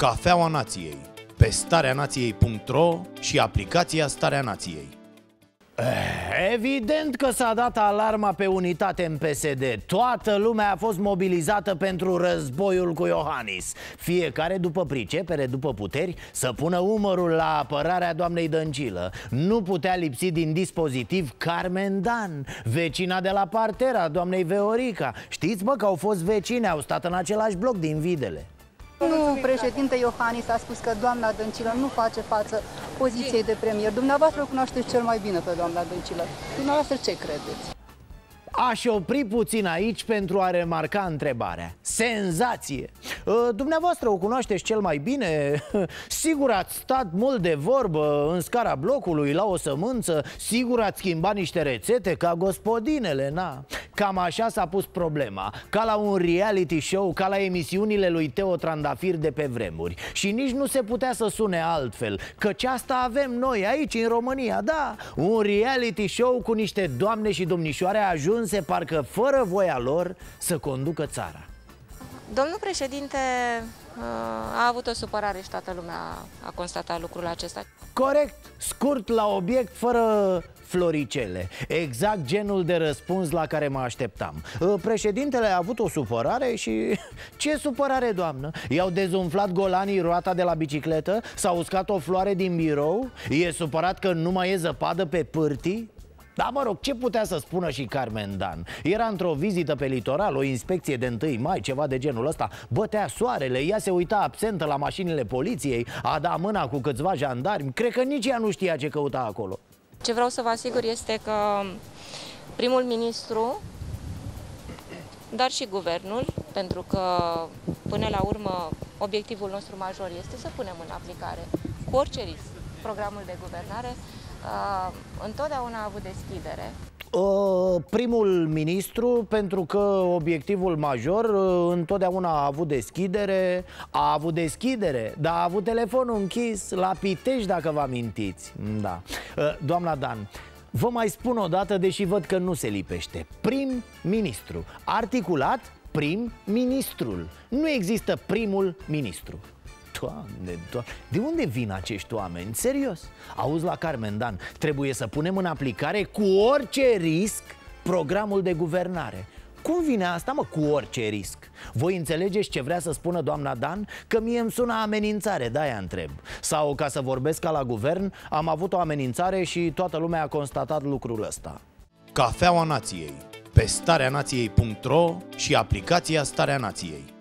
Cafeaua Nației, pe starea nației.ro și aplicația Starea Nației. Evident că s-a dat alarma pe unitate în PSD. Toată lumea a fost mobilizată pentru războiul cu Iohannis. Fiecare după pricepere, după puteri, să pună umărul la apărarea doamnei Dăncilă. Nu putea lipsi din dispozitiv Carmen Dan, vecina de la partera doamnei Veorica. Știți, bă, că au fost vecine, au stat în același bloc din Videle. Nu, președinte Iohannis a spus că doamna Dăncilă nu face față poziției de premier. Dumneavoastră o cunoașteți cel mai bine pe doamna Dăncilă. Dumneavoastră ce credeți? Aș opri puțin aici pentru a remarca întrebarea. Senzație! Dumneavoastră o cunoașteți cel mai bine? Sigur ați stat mult de vorbă în scara blocului, la o sămânță. Sigur ați schimbat niște rețete ca gospodinele, na? Cam așa s-a pus problema. Ca la un reality show, ca la emisiunile lui Teotrandafir de pe vremuri. Și nici nu se putea să sune altfel, căci asta avem noi aici în România, da? Un reality show cu niște doamne și domnișoare ajuns se parcă fără voia lor să conducă țara. Domnul președinte a avut o supărare și toată lumea a constatat lucrul acesta. Corect, scurt la obiect, fără floricele. Exact genul de răspuns la care mă așteptam. Președintele a avut o supărare și... Ce supărare, doamnă? I-au dezumflat golanii roata de la bicicletă? S-a uscat o floare din birou? E supărat că nu mai e zăpadă pe pârtii? Dar mă rog, ce putea să spună și Carmen Dan? Era într-o vizită pe litoral, o inspecție de 1 mai, ceva de genul ăsta. Bătea soarele, ea se uita absentă la mașinile poliției, a dat mâna cu câțiva jandarmi. Cred că nici ea nu știa ce căuta acolo. Ce vreau să vă asigur este că primul ministru, dar și guvernul, pentru că până la urmă obiectivul nostru major este să punem în aplicare cu orice risc programul de guvernare, întotdeauna a avut deschidere. Primul ministru, pentru că obiectivul major, întotdeauna a avut deschidere. A avut deschidere, dar a avut telefonul închis la Pitești, dacă vă amintiți. Da. Doamna Dan, vă mai spun o dată, deși văd că nu se lipește. Prim-ministru, articulat prim-ministrul. Nu există primul ministru. Doamne, Doamne, de unde vin acești oameni? Serios? Auzi la Carmen Dan, trebuie să punem în aplicare cu orice risc programul de guvernare. Cum vine asta, mă, cu orice risc? Voi înțelegeți ce vrea să spună doamna Dan? Că mie îmi sună amenințare, de-aia întreb. Sau, ca să vorbesc ca la guvern, am avut o amenințare și toată lumea a constatat lucrul ăsta. Cafeaua Nației, pe starea nației.ro și aplicația Starea Nației.